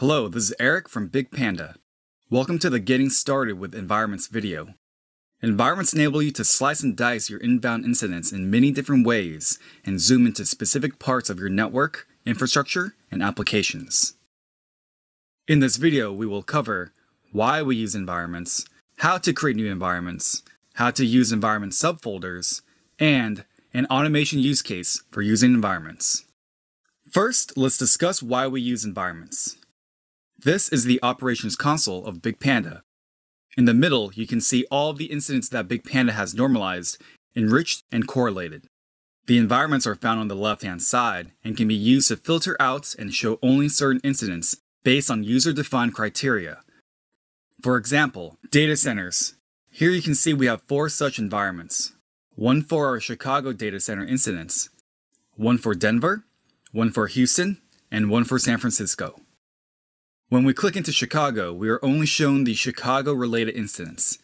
Hello, this is Eric from BigPanda. Welcome to the Getting Started with Environments video. Environments enable you to slice and dice your inbound incidents in many different ways and zoom into specific parts of your network, infrastructure, and applications. In this video, we will cover why we use environments, how to create new environments, how to use environment subfolders, and an automation use case for using environments. First, let's discuss why we use environments. This is the operations console of BigPanda. In the middle, you can see all of the incidents that BigPanda has normalized, enriched, and correlated. The environments are found on the left-hand side and can be used to filter out and show only certain incidents based on user-defined criteria. For example, data centers. Here you can see we have 4 such environments. One for our Chicago data center incidents, one for Denver, one for Houston, and one for San Francisco. When we click into Chicago, we are only shown the Chicago-related incidents.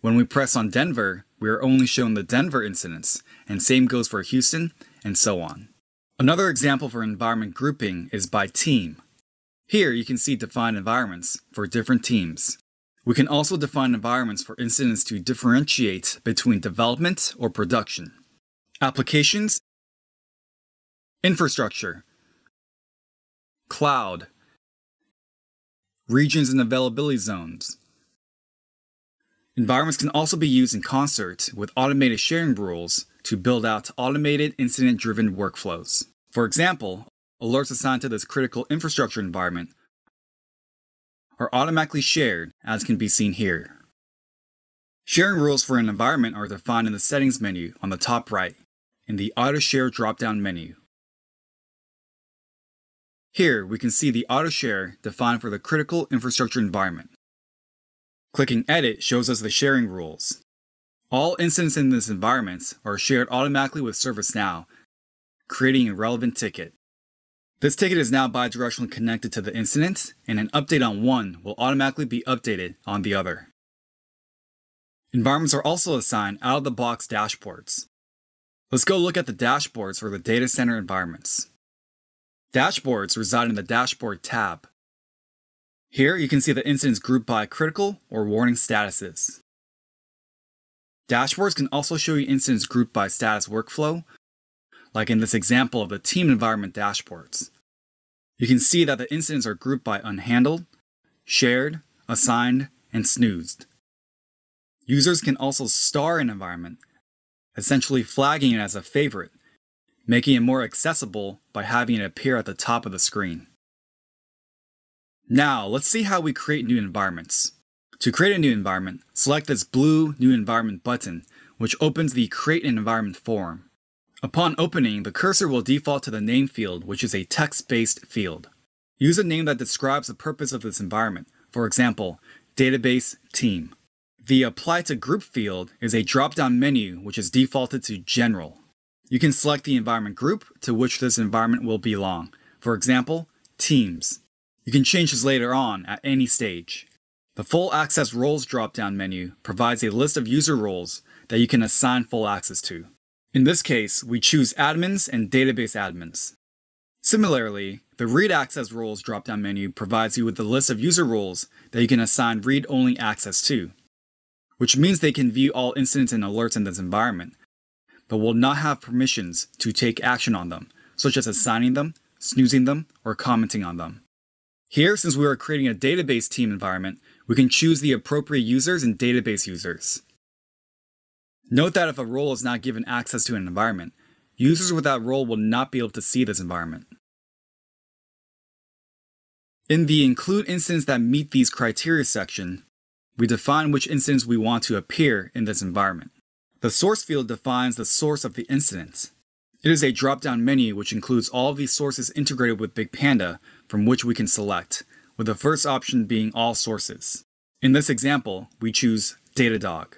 When we press on Denver, we are only shown the Denver incidents, and same goes for Houston, and so on. Another example for environment grouping is by team. Here you can see defined environments for different teams. We can also define environments for incidents to differentiate between development or production. Applications, infrastructure, cloud, regions and availability zones. Environments can also be used in concert with automated sharing rules to build out automated incident-driven workflows. For example, alerts assigned to this critical infrastructure environment are automatically shared, as can be seen here. Sharing rules for an environment are defined in the settings menu on the top right in the Auto Share drop-down menu. Here, we can see the auto share defined for the critical infrastructure environment. Clicking Edit shows us the sharing rules. All incidents in this environment are shared automatically with ServiceNow, creating a relevant ticket. This ticket is now bidirectionally connected to the incident, and an update on one will automatically be updated on the other. Environments are also assigned out-of-the-box dashboards. Let's go look at the dashboards for the data center environments. Dashboards reside in the Dashboard tab. Here you can see the incidents grouped by critical or warning statuses. Dashboards can also show you incidents grouped by status workflow, like in this example of the team environment dashboards. You can see that the incidents are grouped by unhandled, shared, assigned, and snoozed. Users can also star an environment, essentially flagging it as a favorite, making it more accessible by having it appear at the top of the screen. Now, let's see how we create new environments. To create a new environment, select this blue New Environment button, which opens the Create an Environment form. Upon opening, the cursor will default to the name field, which is a text-based field. Use a name that describes the purpose of this environment, for example, database team. The Apply to Group field is a drop-down menu, which is defaulted to General. You can select the environment group to which this environment will belong. For example, teams. You can change this later on at any stage. The Full Access Roles drop-down menu provides a list of user roles that you can assign full access to. In this case, we choose admins and database admins. Similarly, the Read Access Roles drop-down menu provides you with the list of user roles that you can assign read-only access to, which means they can view all incidents and alerts in this environment, but will not have permissions to take action on them, such as assigning them, snoozing them, or commenting on them. Here, since we are creating a database team environment, we can choose the appropriate users and database users. Note that if a role is not given access to an environment, users with that role will not be able to see this environment. In the Include Incidents that Meet These Criteria section, we define which incidents we want to appear in this environment. The source field defines the source of the incident. It is a drop-down menu which includes all of the sources integrated with BigPanda from which we can select, with the first option being all sources. In this example, we choose Datadog.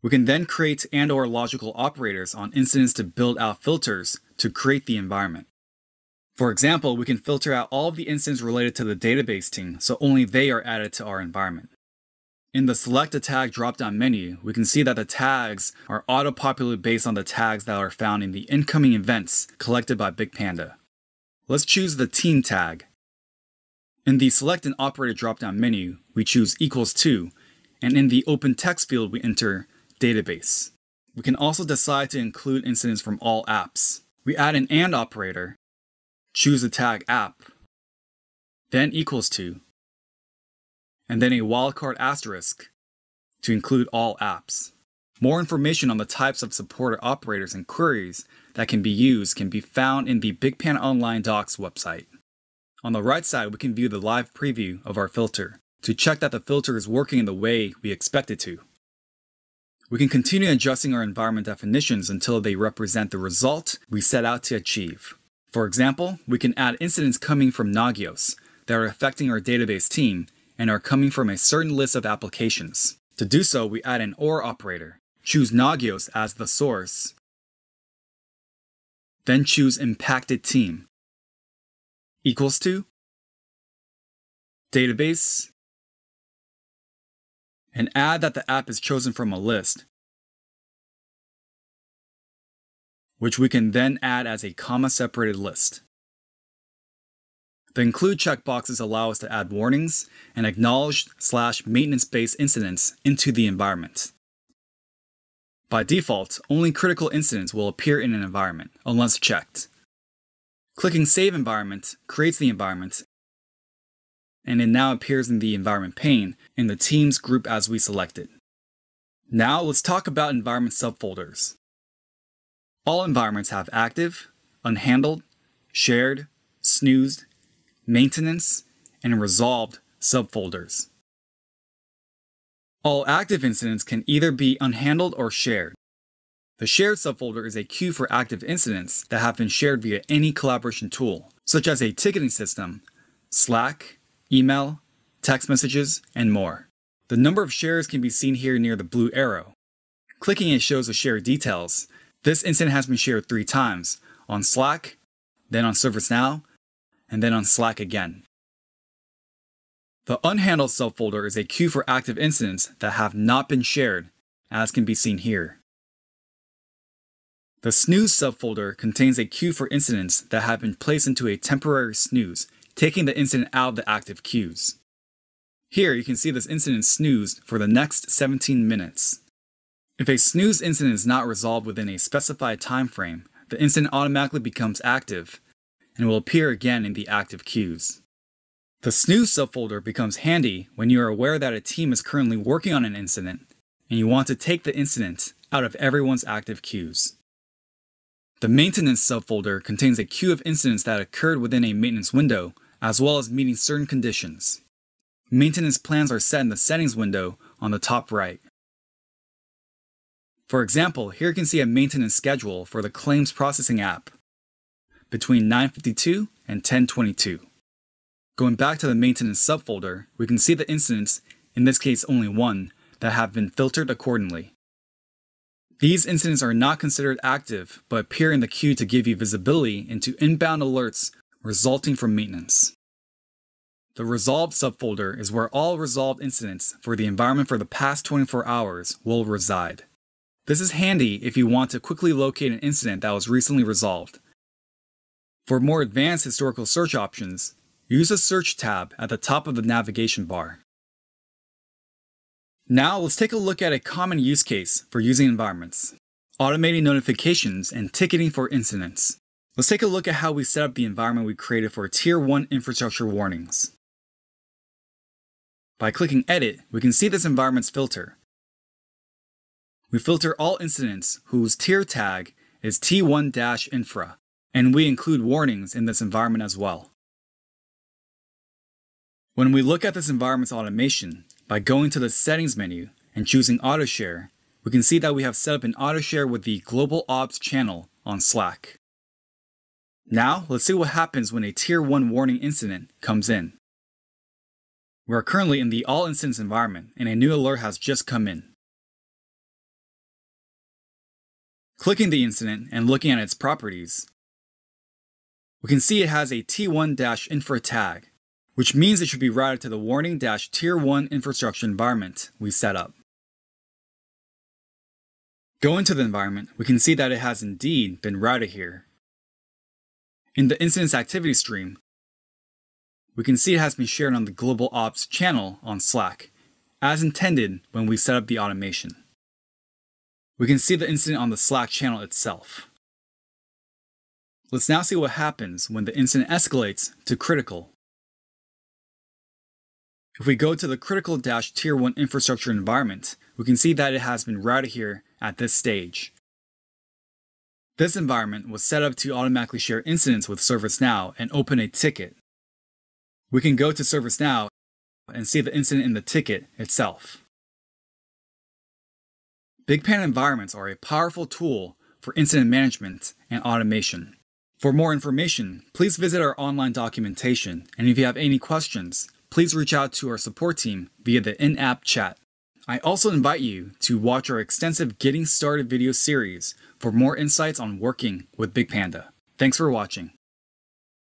We can then create and/or logical operators on incidents to build out filters to create the environment. For example, we can filter out all of the incidents related to the database team, so only they are added to our environment. In the Select a Tag drop-down menu, we can see that the tags are auto-populated based on the tags that are found in the incoming events collected by BigPanda. Let's choose the Team tag. In the Select and Operator drop-down menu, we choose =2, and in the Open Text field, we enter Database. We can also decide to include incidents from all apps. We add an AND operator, choose the tag app, then =2, and then a wildcard asterisk to include all apps. More information on the types of supporter operators and queries that can be used can be found in the BigPanda Online Docs website. On the right side, we can view the live preview of our filter to check that the filter is working in the way we expect it to. We can continue adjusting our environment definitions until they represent the result we set out to achieve. For example, we can add incidents coming from Nagios that are affecting our database team and are coming from a certain list of applications. To do so, we add an OR operator, choose Nagios as the source, then choose Impacted Team, =2, Database, and add that the app is chosen from a list, which we can then add as a comma-separated list. The include checkboxes allow us to add warnings and acknowledged/maintenance-based incidents into the environment. By default, only critical incidents will appear in an environment unless checked. Clicking Save Environment creates the environment, and it now appears in the environment pane in the teams group as we selected. Now let's talk about environment subfolders. All environments have active, unhandled, shared, snoozed, maintenance, and resolved subfolders. All active incidents can either be unhandled or shared. The shared subfolder is a queue for active incidents that have been shared via any collaboration tool, such as a ticketing system, Slack, email, text messages, and more. The number of shares can be seen here near the blue arrow. Clicking it shows the shared details. This incident has been shared 3 times, on Slack, then on ServiceNow, and then on Slack again. The unhandled subfolder is a queue for active incidents that have not been shared, as can be seen here. The snooze subfolder contains a queue for incidents that have been placed into a temporary snooze, taking the incident out of the active queues. Here you can see this incident snoozed for the next 17 minutes. If a snooze incident is not resolved within a specified time frame, the incident automatically becomes active and will appear again in the active queues. The snooze subfolder becomes handy when you are aware that a team is currently working on an incident and you want to take the incident out of everyone's active queues. The maintenance subfolder contains a queue of incidents that occurred within a maintenance window, as well as meeting certain conditions. Maintenance plans are set in the settings window on the top right. For example, here you can see a maintenance schedule for the claims processing app between 9:52 and 10:22. Going back to the maintenance subfolder, we can see the incidents, in this case only one, that have been filtered accordingly. These incidents are not considered active, but appear in the queue to give you visibility into inbound alerts resulting from maintenance. The resolved subfolder is where all resolved incidents for the environment for the past 24 hours will reside. This is handy if you want to quickly locate an incident that was recently resolved. For more advanced historical search options, use the Search tab at the top of the navigation bar. Now let's take a look at a common use case for using environments: automating notifications and ticketing for incidents. Let's take a look at how we set up the environment we created for Tier 1 infrastructure warnings. By clicking Edit, we can see this environment's filter. We filter all incidents whose tier tag is T1-infra, and we include warnings in this environment as well. When we look at this environment's automation, by going to the Settings menu and choosing Auto Share, we can see that we have set up an auto share with the Global Ops channel on Slack. Now, let's see what happens when a Tier 1 warning incident comes in. We're currently in the All Incidents environment, and a new alert has just come in. Clicking the incident and looking at its properties, we can see it has a T1-infra tag, which means it should be routed to the warning-tier 1 infrastructure environment we set up. Going to the environment, we can see that it has indeed been routed here. In the incidents activity stream, we can see it has been shared on the Global Ops channel on Slack, as intended when we set up the automation. We can see the incident on the Slack channel itself. Let's now see what happens when the incident escalates to critical. If we go to the critical-tier 1 infrastructure environment, we can see that it has been routed here at this stage. This environment was set up to automatically share incidents with ServiceNow and open a ticket. We can go to ServiceNow and see the incident in the ticket itself. BigPanda environments are a powerful tool for incident management and automation. For more information, please visit our online documentation, and if you have any questions, please reach out to our support team via the in-app chat. I also invite you to watch our extensive Getting Started video series for more insights on working with BigPanda. Thanks for watching.